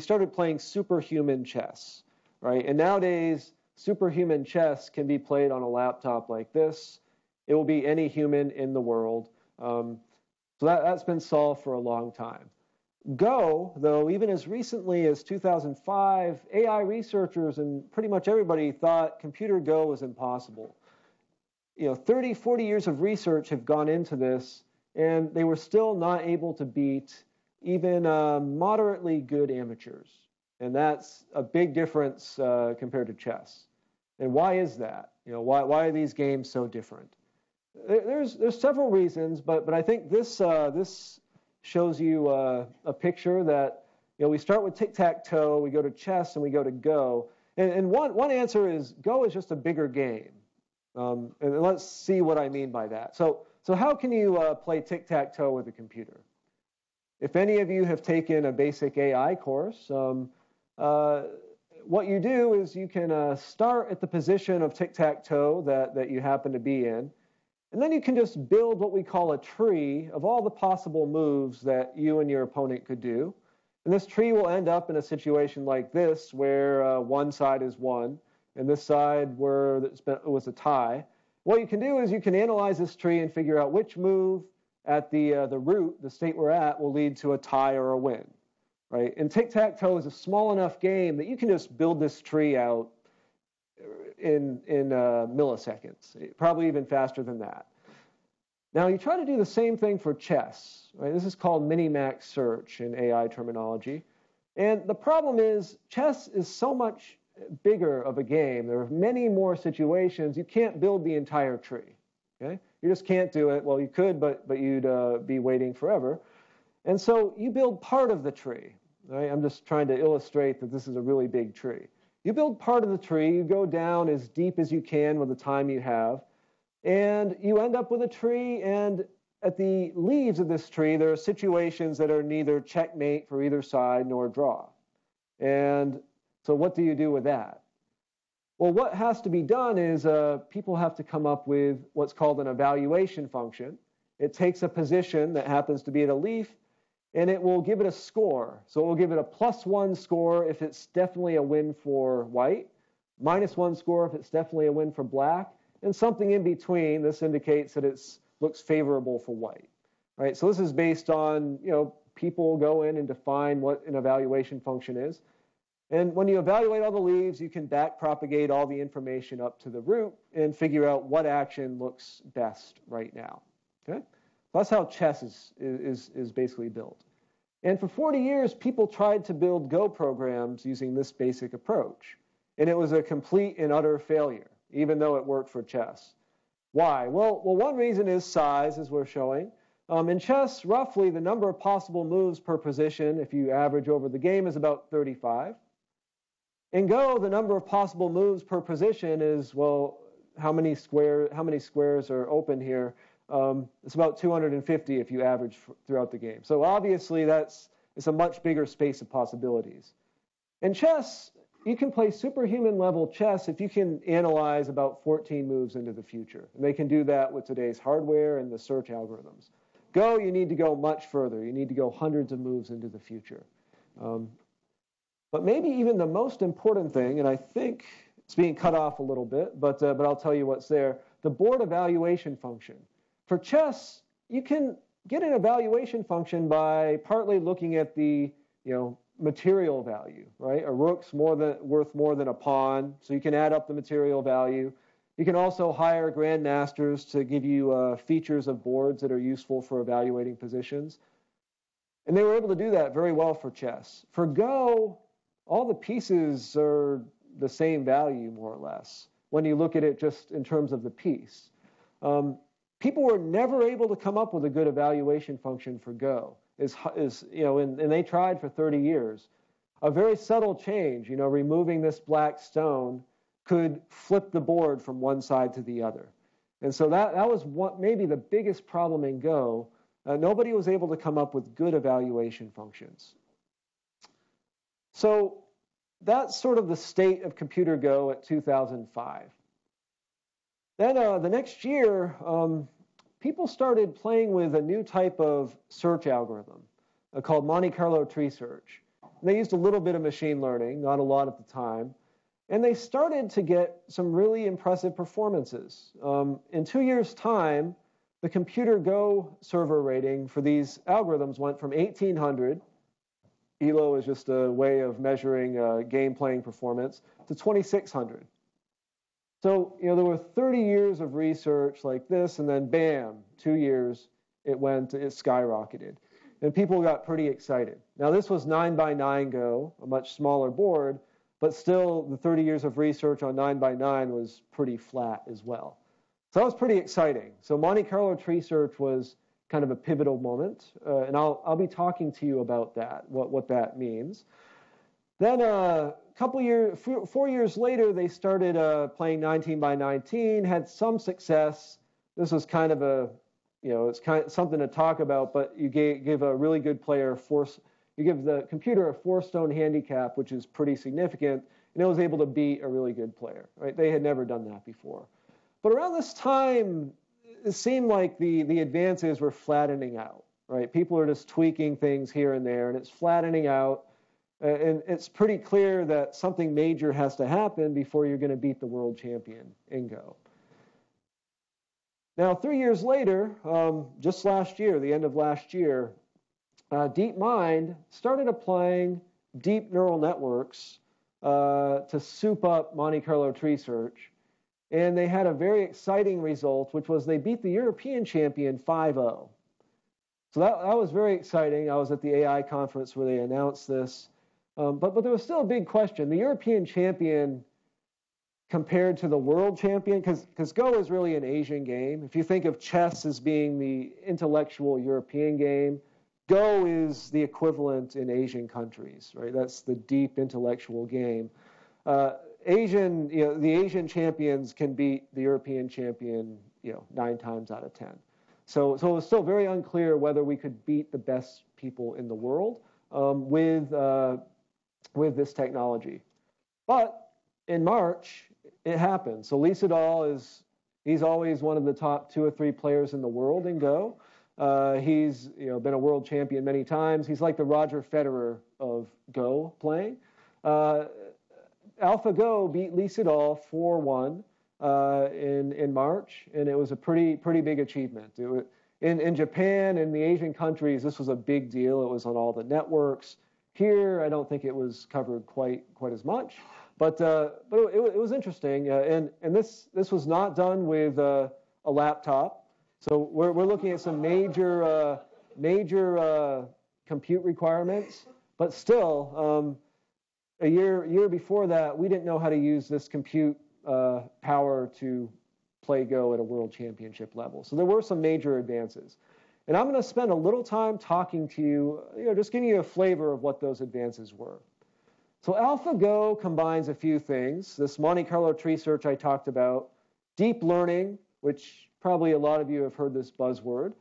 started playing superhuman chess, right? And nowadays, superhuman chess can be played on a laptop like this. It will be any human in the world. So that's been solved for a long time. Go, though, even as recently as 2005, AI researchers and pretty much everybody thought Computer Go was impossible. You know, 30, 40 years of research have gone into this, and they were still not able to beat even moderately good amateurs. And that's a big difference compared to chess. And why is that? You know, why are these games so different? There's several reasons, but I think this shows you a picture that, you know, we start with tic-tac-toe, we go to chess, and we go to Go. And one answer is Go is just a bigger game. And let's see what I mean by that. So how can you play tic-tac-toe with a computer? If any of you have taken a basic AI course, what you do is you can start at the position of tic-tac-toe that you happen to be in, and then you can just build what we call a tree of all the possible moves that you and your opponent could do. And this tree will end up in a situation like this, where one side is one, and this side where it was a tie. What you can do is you can analyze this tree and figure out which move at the root, the state we're at, will lead to a tie or a win, right? And tic-tac-toe is a small enough game that you can just build this tree out in milliseconds, probably even faster than that. Now, you try to do the same thing for chess, right? This is called minimax search in AI terminology. And the problem is chess is so much bigger of a game. There are many more situations. You can't build the entire tree, okay? You just can't do it. Well, you could, but you'd be waiting forever. And so you build part of the tree, right? I'm just trying to illustrate that this is a really big tree. You build part of the tree. You go down as deep as you can with the time you have, and you end up with a tree, and at the leaves of this tree, there are situations that are neither checkmate for either side nor draw. And so what do you do with that? Well, what has to be done is people have to come up with what's called an evaluation function. It takes a position that happens to be at a leaf, and it will give it a score. So it will give it a +1 score if it's definitely a win for white, -1 score if it's definitely a win for black, and something in between. This indicates that it looks favorable for white. Right? So this is based on, you know, people go in and define what an evaluation function is. And when you evaluate all the leaves, you can back-propagate all the information up to the root and figure out what action looks best right now. Okay? That's how chess is basically built. And for 40 years, people tried to build Go programs using this basic approach. And it was a complete and utter failure, even though it worked for chess. Why? Well, one reason is size, as we're showing. In chess, roughly, the number of possible moves per position, if you average over the game, is about 35. In Go, the number of possible moves per position is, well, how many squares are open here? It's about 250 if you average throughout the game. So obviously, that's It's a much bigger space of possibilities. And chess, you can play superhuman level chess if you can analyze about 14 moves into the future. And they can do that with today's hardware and the search algorithms. Go, you need to go much further. You need to go hundreds of moves into the future. But maybe even the most important thing, and I think it's being cut off a little bit, but I'll tell you what's there, the board evaluation function. For chess, you can get an evaluation function by partly looking at the material value, right? A rook's worth more than a pawn, so you can add up the material value. You can also hire grandmasters to give you features of boards that are useful for evaluating positions. And they were able to do that very well for chess. For Go, all the pieces are the same value, more or less, when you look at it just in terms of the piece. People were never able to come up with a good evaluation function for Go. And they tried for 30 years. A very subtle change, removing this black stone could flip the board from one side to the other. And so that was maybe the biggest problem in Go. Nobody was able to come up with good evaluation functions. So that's sort of the state of computer Go at 2005. Then the next year, people started playing with a new type of search algorithm called Monte Carlo tree search. And they used a little bit of machine learning, not a lot at the time. And they started to get some really impressive performances. In 2 years' time, the computer Go server rating for these algorithms went from 1,800, ELO is just a way of measuring game playing performance, to 2,600. So, there were 30 years of research like this, and then bam, 2 years, it skyrocketed. And people got pretty excited. Now, this was 9x9 Go, a much smaller board, but still the 30 years of research on 9x9 was pretty flat as well. So that was pretty exciting. So Monte Carlo tree search was kind of a pivotal moment, and I'll be talking to you about that, what that means. Then a couple years, 4 years later, they started playing 19x19, had some success. This was kind of something to talk about, but you give a really good player you give the computer a 4-stone handicap, which is pretty significant, and it was able to beat a really good player. Right? They had never done that before. But around this time, it seemed like the advances were flattening out, right? People are just tweaking things here and there, and it's flattening out. And it's pretty clear that something major has to happen before you're going to beat the world champion in Go. Now, 3 years later, just last year, the end of last year, DeepMind started applying deep neural networks to soup up Monte Carlo tree search. And they had a very exciting result, which was they beat the European champion 5-0. So that was very exciting. I was at the AI conference where they announced this. But there was still a big question. The European champion compared to the world champion, because Go is really an Asian game. If you think of chess as being the intellectual European game, Go is the equivalent in Asian countries, right? That's the deep intellectual game. The Asian champions can beat the European champion, 9 times out of 10. So it was still very unclear whether we could beat the best people in the world with this technology. But in March, it happened. So Lee Sedol he's always one of the top 2 or 3 players in the world in Go. He's been a world champion many times. He's like the Roger Federer of Go playing. AlphaGo beat Lee Sedol 4-1 in March, and it was a pretty big achievement. In Japan and the Asian countries, this was a big deal. It was on all the networks. Here, I don't think it was covered quite as much, but it was interesting. And this was not done with a laptop. So we're looking at some major compute requirements, but still. A year before that, we didn't know how to use this compute power to play Go at a world championship level. So there were some major advances. And I'm going to spend a little time talking to you, just giving you a flavor of what those advances were. So AlphaGo combines a few things. This Monte Carlo tree search I talked about, deep learning, which probably a lot of you have heard this buzzword,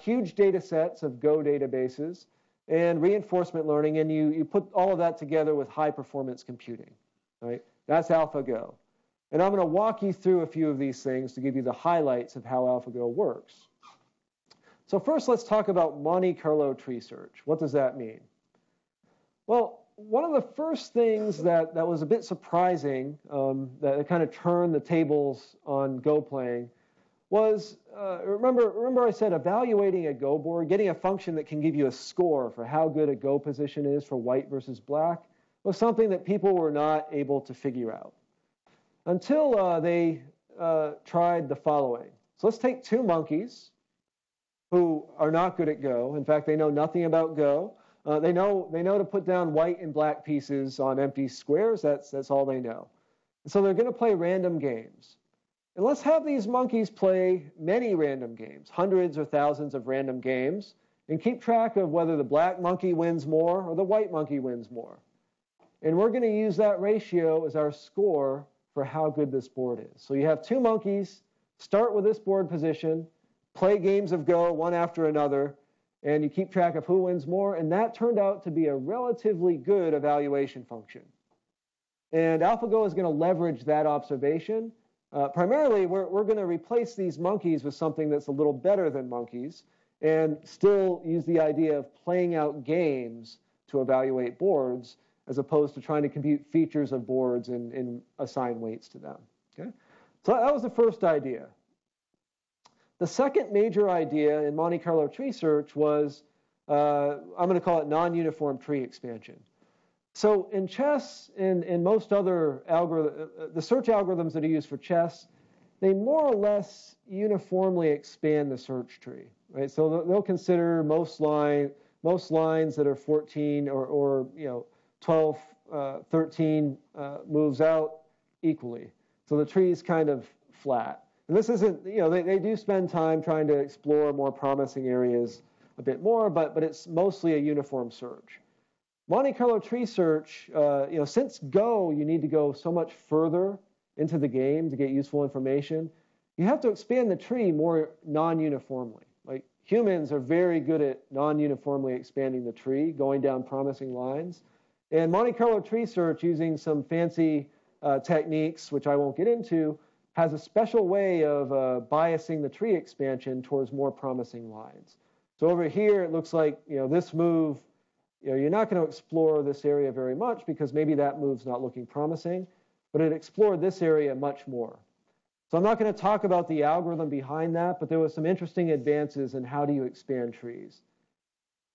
huge data sets of Go databases, and reinforcement learning, and you put all of that together with high-performance computing, right? That's AlphaGo. And I'm going to walk you through a few of these things to give you the highlights of how AlphaGo works. So first, let's talk about Monte Carlo tree search. What does that mean? Well, one of the first things that was a bit surprising, that kind of turned the tables on Go playing, was, remember I said evaluating a Go board, getting a function that can give you a score for how good a Go position is for white versus black, was something that people were not able to figure out until they tried the following. So let's take two monkeys who are not good at Go. In fact, they know nothing about Go. They know to put down white and black pieces on empty squares. That's all they know. And so they're going to play random games. And let's have these monkeys play many random games, hundreds or thousands of random games, and keep track of whether the black monkey wins more or the white monkey wins more. And we're going to use that ratio as our score for how good this board is. So you have two monkeys, start with this board position, play games of Go one after another, and you keep track of who wins more. And that turned out to be a relatively good evaluation function. And AlphaGo is going to leverage that observation. Primarily, we're going to replace these monkeys with something that's a little better than monkeys and still use the idea of playing out games to evaluate boards as opposed to trying to compute features of boards and assign weights to them. Okay? So that was the first idea. The second major idea in Monte Carlo tree search was, I'm going to call it non-uniform tree expansion. So in chess and most other the search algorithms that are used for chess, they more or less uniformly expand the search tree, right? So they'll consider most lines that are 14 or you know 12, 13 moves out equally. So the tree is kind of flat. And this isn't, you know, they do spend time trying to explore more promising areas a bit more, but it's mostly a uniform search. Monte Carlo tree search, you know, since Go, you need to go so much further into the game to get useful information. You have to expand the tree more non-uniformly. Like humans are very good at non-uniformly expanding the tree, going down promising lines. And Monte Carlo tree search, using some fancy techniques, which I won't get into, has a special way of biasing the tree expansion towards more promising lines. So over here, it looks like, you know, this move, you know, you're not going to explore this area very much because maybe that move's not looking promising, but it explored this area much more. So I'm not going to talk about the algorithm behind that, but there was some interesting advances in how do you expand trees.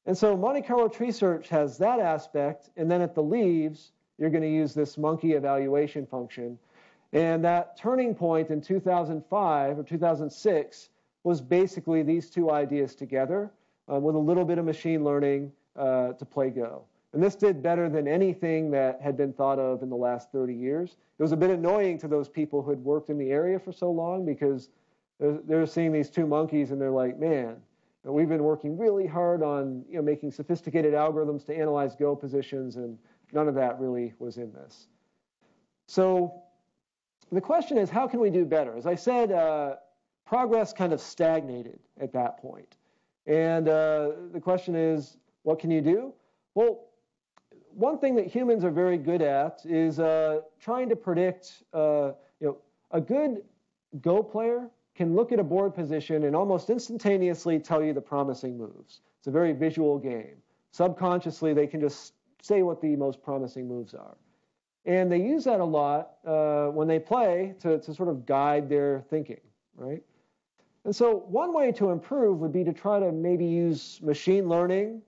And so Monte Carlo tree search has that aspect, and then at the leaves, you're going to use this monkey evaluation function. And that turning point in 2005 or 2006 was basically these two ideas together with a little bit of machine learning to play Go. And this did better than anything that had been thought of in the last 30 years. It was a bit annoying to those people who had worked in the area for so long because they're seeing these two monkeys and they're like, man, we've been working really hard on, you know, making sophisticated algorithms to analyze Go positions, and none of that really was in this. So the question is, how can we do better? As I said, progress kind of stagnated at that point. And the question is, what can you do? Well, one thing that humans are very good at is trying to predict, you know, a good Go player can look at a board position and almost instantaneously tell you the promising moves. It's a very visual game. Subconsciously, they can just say what the most promising moves are. And they use that a lot when they play to sort of guide their thinking, right? And so one way to improve would be to try to maybe use machine learning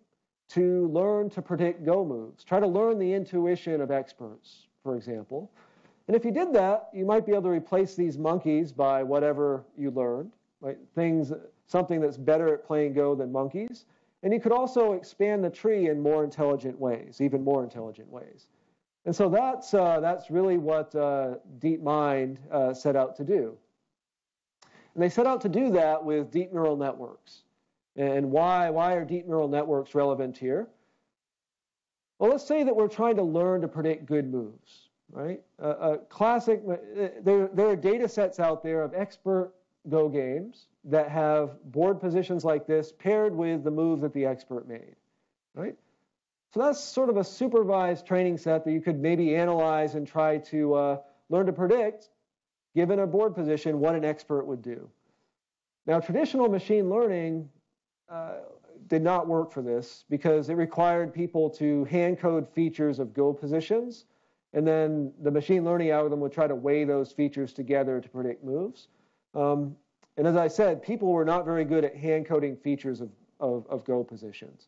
to learn to predict Go moves. Try to learn the intuition of experts, for example. And if you did that, you might be able to replace these monkeys by whatever you learned, right? Something that's better at playing Go than monkeys. And you could also expand the tree in more intelligent ways, even more intelligent ways. And so that's really what DeepMind set out to do. And they set out to do that with deep neural networks. And why are deep neural networks relevant here? Well, let's say that we're trying to learn to predict good moves, right? There are data sets out there of expert Go games that have board positions like this paired with the move that the expert made. right? So that's sort of a supervised training set that you could maybe analyze and try to learn to predict, given a board position, what an expert would do. Now, traditional machine learning did not work for this because it required people to hand code features of Go positions, and then the machine learning algorithm would try to weigh those features together to predict moves. And as I said, people were not very good at hand coding features of Go positions.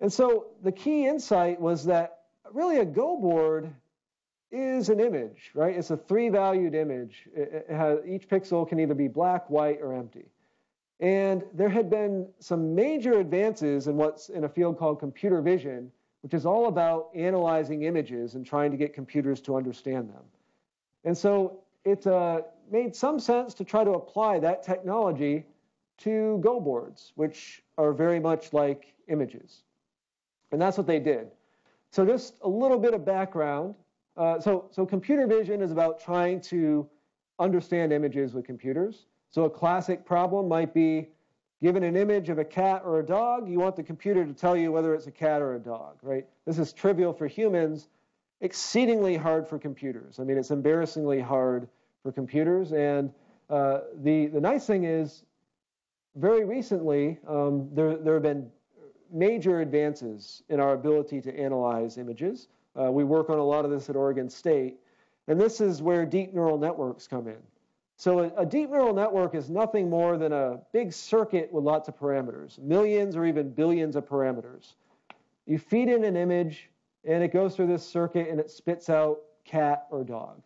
And so the key insight was that really a Go board is an image, right? It's a three-valued image. It has, each pixel can either be black, white, or empty. And there had been some major advances in what's in a field called computer vision, which is all about analyzing images and trying to get computers to understand them. And so it made some sense to try to apply that technology to Go boards, which are very much like images. And that's what they did. So just a little bit of background. So computer vision is about trying to understand images with computers. So a classic problem might be, given an image of a cat or a dog, you want the computer to tell you whether it's a cat or a dog, right? This is trivial for humans, exceedingly hard for computers. I mean, it's embarrassingly hard for computers. And the nice thing is, very recently, there have been major advances in our ability to analyze images. We work on a lot of this at Oregon State, and this is where deep neural networks come in. So a deep neural network is nothing more than a big circuit with lots of parameters, millions or even billions of parameters. You feed in an image, and it goes through this circuit, and it spits out cat or dog.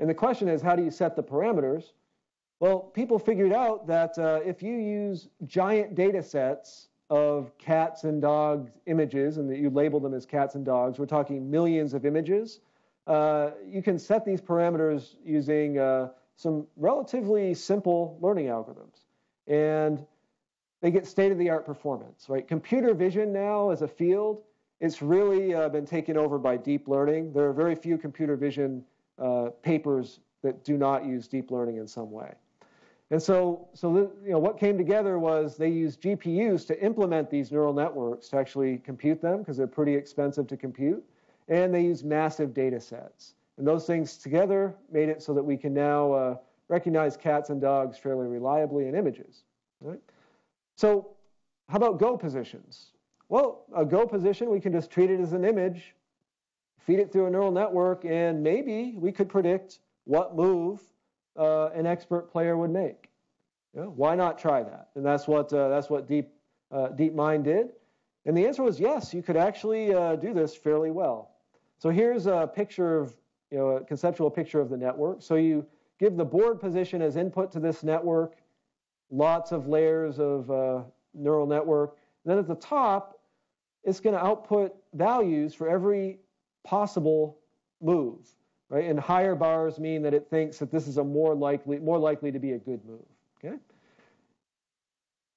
And the question is, how do you set the parameters? Well, people figured out that if you use giant data sets of cats and dogs images, and that you label them as cats and dogs, we're talking millions of images, you can set these parameters using some relatively simple learning algorithms. And they get state-of-the-art performance, right? Computer vision now as a field, it's really been taken over by deep learning. There are very few computer vision papers that do not use deep learning in some way. And so you know, what came together was they used GPUs to implement these neural networks to actually compute them, because they're pretty expensive to compute. And they use massive data sets. And those things together made it so that we can now recognize cats and dogs fairly reliably in images. Right? So how about Go positions? Well, a Go position, we can just treat it as an image, feed it through a neural network, and maybe we could predict what move an expert player would make. You know, why not try that? And that's what DeepMind did. And the answer was yes, you could actually do this fairly well. So here's a picture of, you know, a conceptual picture of the network. So you give the board position as input to this network, lots of layers of neural network. And then at the top, it's going to output values for every possible move. Right? And higher bars mean that it thinks that this is a more likely to be a good move. Okay?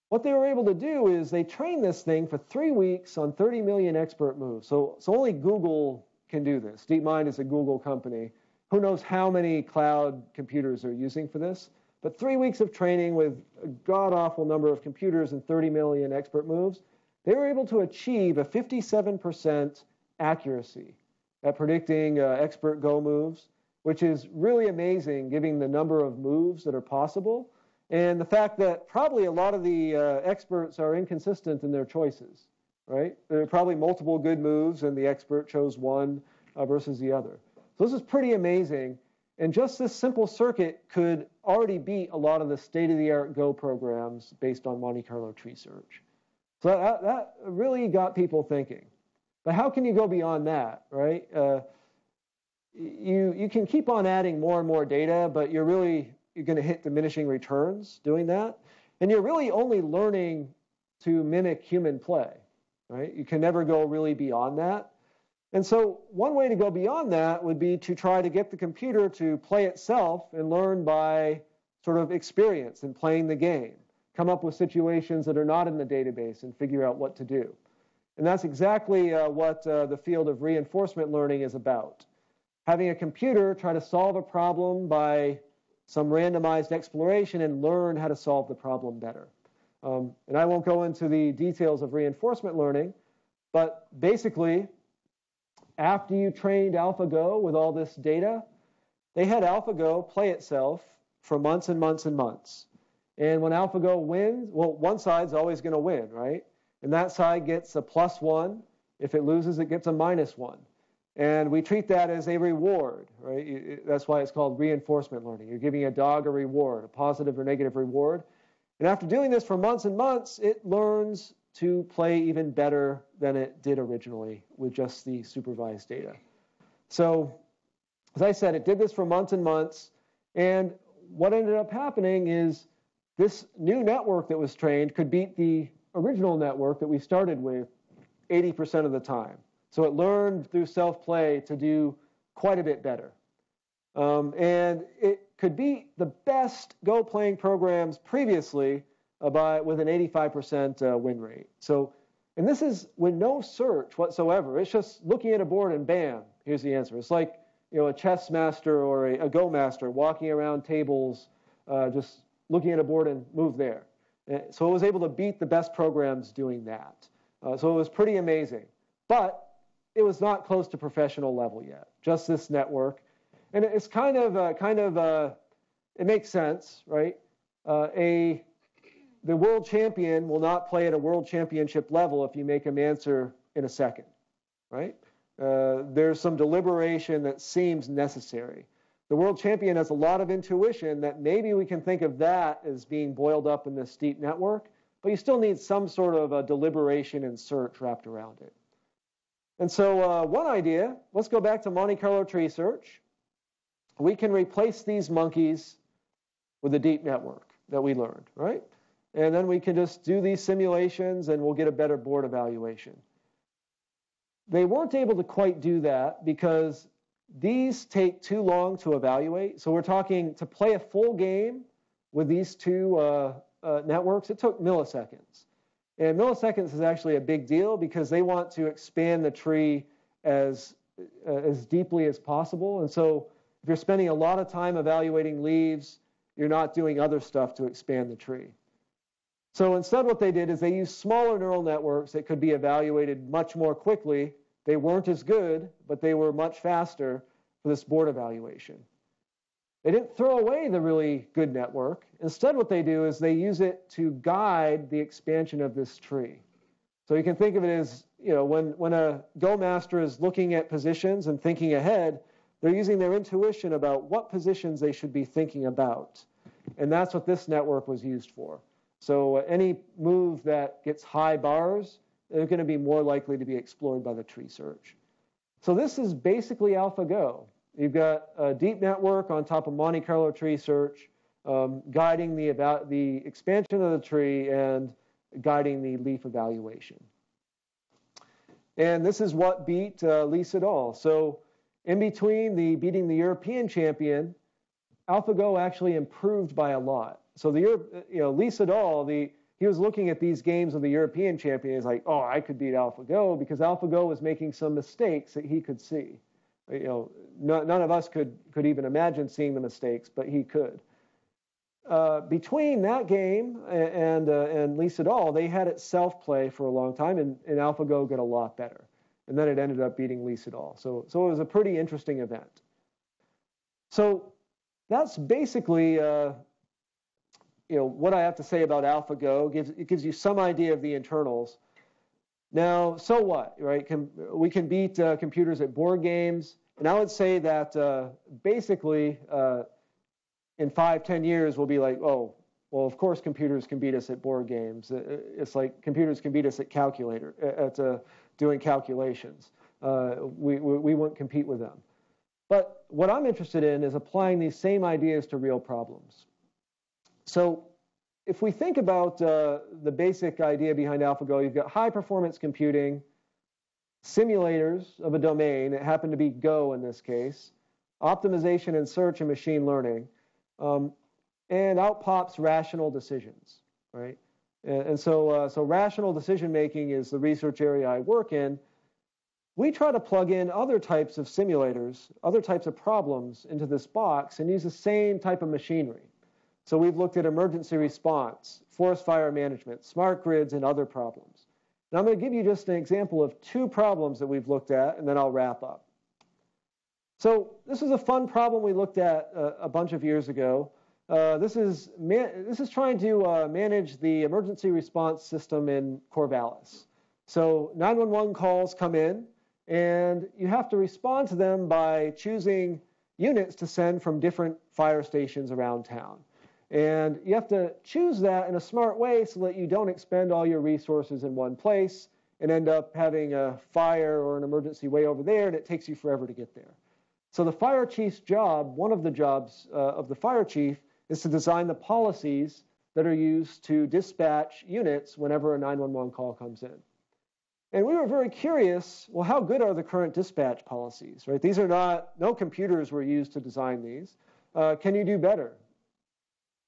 What they were able to do is they trained this thing for 3 weeks on 30 million expert moves. So only Google can do this. DeepMind is a Google company. Who knows how many cloud computers they're using for this? But 3 weeks of training with a god-awful number of computers and 30 million expert moves, they were able to achieve a 57% accuracy at predicting expert Go moves, which is really amazing, given the number of moves that are possible and the fact that probably a lot of the experts are inconsistent in their choices, right? There are probably multiple good moves, and the expert chose one versus the other. So this is pretty amazing, and just this simple circuit could already beat a lot of the state-of-the-art Go programs based on Monte Carlo tree search. So that really got people thinking. But how can you go beyond that, right? You can keep on adding more and more data, but you're going to hit diminishing returns doing that. And you're really only learning to mimic human play, right? You can never go really beyond that. And so one way to go beyond that would be to try to get the computer to play itself and learn by sort of experience in playing the game, come up with situations that are not in the database and figure out what to do. And that's exactly what the field of reinforcement learning is about. Having a computer try to solve a problem by some randomized exploration and learn how to solve the problem better. And I won't go into the details of reinforcement learning, but basically, after you trained AlphaGo with all this data, they had AlphaGo play itself for months and months and months. And when AlphaGo wins, well, one side's always going to win, right? And that side gets a +1. If it loses, it gets a -1. And we treat that as a reward, right? That's why it's called reinforcement learning. You're giving a dog a reward, a positive or negative reward. And after doing this for months and months, it learns to play even better than it did originally with just the supervised data. So, as I said, it did this for months and months. And what ended up happening is this new network that was trained could beat the original network that we started with 80% of the time. So it learned through self-play to do quite a bit better. And it could beat the best Go playing programs previously with an 85% win rate. So, and this is with no search whatsoever. It's just looking at a board and bam, here's the answer. It's like, you know, a chess master or a Go master walking around tables, just looking at a board and move there. So it was able to beat the best programs doing that. So it was pretty amazing. But it was not close to professional level yet, just this network. And it's kind of it makes sense, right? The world champion will not play at a world championship level if you make him answer in a second, right? There's some deliberation that seems necessary. The world champion has a lot of intuition that maybe we can think of that as being boiled up in this deep network, but you still need some sort of a deliberation and search wrapped around it. And so one idea, let's go back to Monte Carlo tree search. We can replace these monkeys with a deep network that we learned, right? And then we can just do these simulations and we'll get a better board evaluation. They weren't able to quite do that because these take too long to evaluate. So we're talking to play a full game with these two networks, it took milliseconds. And milliseconds is actually a big deal because they want to expand the tree as deeply as possible. And so if you're spending a lot of time evaluating leaves, you're not doing other stuff to expand the tree. So instead what they did is they used smaller neural networks that could be evaluated much more quickly. They weren't as good, but they were much faster for this board evaluation. They didn't throw away the really good network. Instead what they do is they use it to guide the expansion of this tree. So you can think of it as, you know, when a Go master is looking at positions and thinking ahead, they're using their intuition about what positions they should be thinking about. And that's what this network was used for. So any move that gets high bars, they're going to be more likely to be explored by the tree search. So this is basically AlphaGo. You've got a deep network on top of Monte Carlo tree search, guiding the expansion of the tree and guiding the leaf evaluation. And this is what beat Lee Sedol. So in between beating the European champion, AlphaGo actually improved by a lot. So Lee Sedol, he was looking at these games of the European champion. He's like, oh, I could beat AlphaGo because AlphaGo was making some mistakes that he could see. You know, none of us could even imagine seeing the mistakes, but he could. Between that game and Lee Sedol, they had it self-play for a long time, and AlphaGo got a lot better. And then it ended up beating Lee Sedol. So it was a pretty interesting event. So that's basically what I have to say about AlphaGo. It gives you some idea of the internals. Now, so what, right? We can beat computers at board games. And I would say that basically in 5-10 years, we'll be like, oh, well, of course computers can beat us at board games. It's like computers can beat us at doing calculations. We won't compete with them. But what I'm interested in is applying these same ideas to real problems. So if we think about the basic idea behind AlphaGo, you've got high-performance computing, simulators of a domain. It happened to be Go in this case, optimization and search and machine learning, and out pops rational decisions, right? And so rational decision-making is the research area I work in. We try to plug in other types of simulators, other types of problems into this box and use the same type of machinery. So we've looked at emergency response, forest fire management, smart grids, and other problems. Now I'm going to give you just an example of two problems that we've looked at, and then I'll wrap up. So this is a fun problem we looked at a bunch of years ago. This is trying to manage the emergency response system in Corvallis. So 911 calls come in, and you have to respond to them by choosing units to send from different fire stations around town. And you have to choose that in a smart way so that you don't expend all your resources in one place and end up having a fire or an emergency way over there, and it takes you forever to get there. So the fire chief's job, one of the jobs of the fire chief, is to design the policies that are used to dispatch units whenever a 911 call comes in. And we were very curious, well, how good are the current dispatch policies, right? These are not, no computers were used to design these. Can you do better?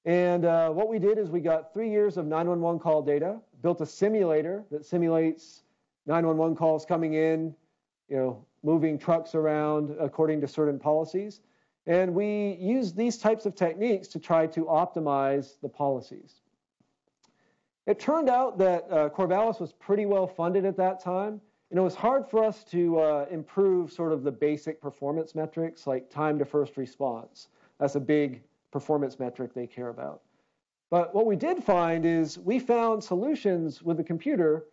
And what we did is we got 3 years of 911 call data, built a simulator that simulates 911 calls coming in, you know, moving trucks around according to certain policies. And we used these types of techniques to try to optimize the policies. It turned out that Corvallis was pretty well funded at that time, and it was hard for us to improve sort of the basic performance metrics like time to first response. That's a big performance metric they care about. But what we did find is we found solutions with the computer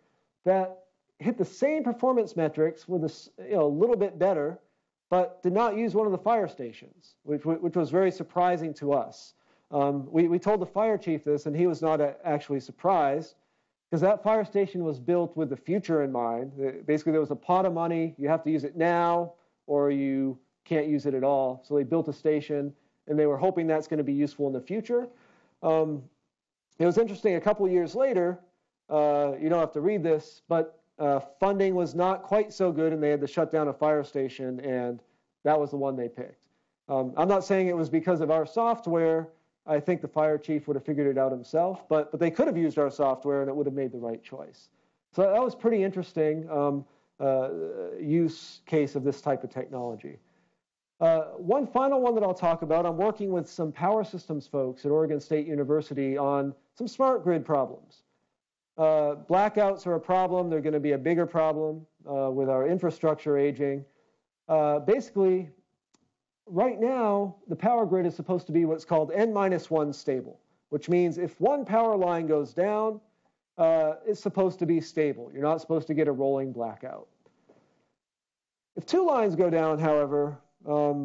that hit the same performance metrics with a, a little bit better, but did not use one of the fire stations, which was very surprising to us. We told the fire chief this, and he was not actually surprised, because that fire station was built with the future in mind. Basically, there was a pot of money. You have to use it now, or you can't use it at all. So they built a station, and they were hoping that's going to be useful in the future. It was interesting, a couple years later, you don't have to read this, but funding was not quite so good, and they had to shut down a fire station, and that was the one they picked. I'm not saying it was because of our software. I think the fire chief would have figured it out himself, but they could have used our software, and it would have made the right choice. So that was pretty interesting use case of this type of technology. One final one that I'll talk about, I'm working with some power systems folks at Oregon State University on some smart grid problems. Blackouts are a problem. They're going to be a bigger problem with our infrastructure aging. Basically, right now, the power grid is supposed to be what's called N-1 stable, which means if one power line goes down, it's supposed to be stable. You're not supposed to get a rolling blackout. If two lines go down, however, a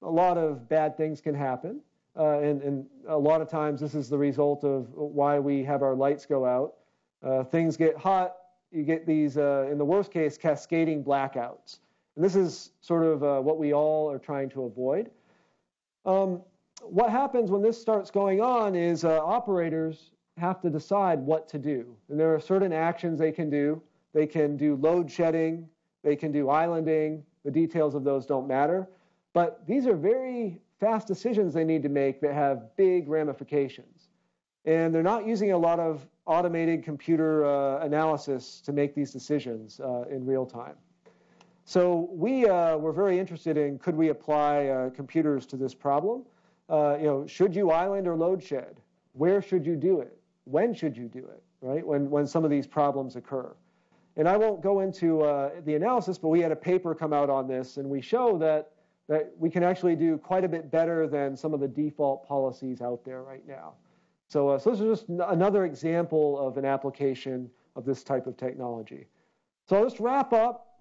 lot of bad things can happen, and a lot of times this is the result of why we have our lights go out. Things get hot, you get these, in the worst case, cascading blackouts. And this is sort of what we all are trying to avoid. What happens when this starts going on is operators have to decide what to do. And there are certain actions they can do. They can do load shedding, they can do islanding. The details of those don't matter. But these are very fast decisions they need to make that have big ramifications. And they're not using a lot of automated computer analysis to make these decisions in real time. So we were very interested in, could we apply computers to this problem? Should you island or load shed? Where should you do it? When should you do it, right? When some of these problems occur. And I won't go into the analysis, but we had a paper come out on this, and we show that we can actually do quite a bit better than some of the default policies out there right now. So this is just another example of an application of this type of technology. So I'll just wrap up.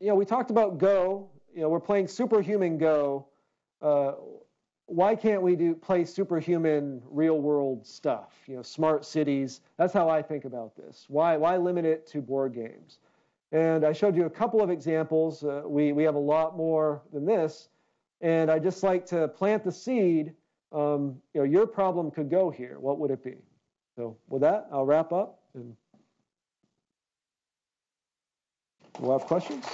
You know, we talked about Go. You know, we're playing superhuman Go. Why can't we play superhuman real-world stuff? You know, smart cities. That's how I think about this. Why limit it to board games? And I showed you a couple of examples. We have a lot more than this. And I just like to plant the seed. Your problem could go here. What would it be? So with that, I'll wrap up, and we'll have questions.